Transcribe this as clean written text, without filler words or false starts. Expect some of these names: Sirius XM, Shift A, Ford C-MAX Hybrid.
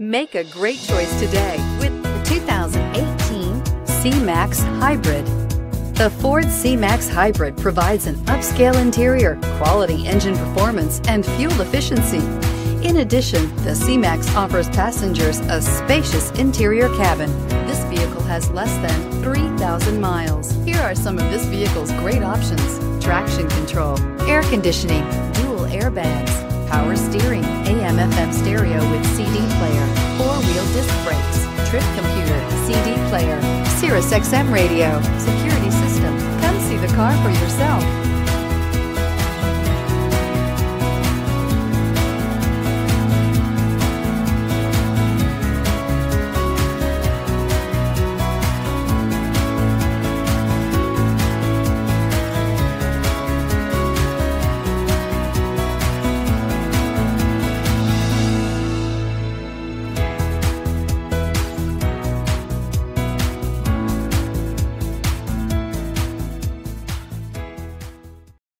Make a great choice today with the 2018 C-MAX Hybrid. The Ford C-MAX Hybrid provides an upscale interior, quality engine performance, and fuel efficiency. In addition, the C-MAX offers passengers a spacious interior cabin. This vehicle has less than 3,000 miles. Here are some of this vehicle's great options: traction control, air conditioning, dual airbags, power steering, AM/FM stereo with CD player, four-wheel disc brakes, trip computer, CD player, Sirius XM radio, security system. Come see the car for yourself.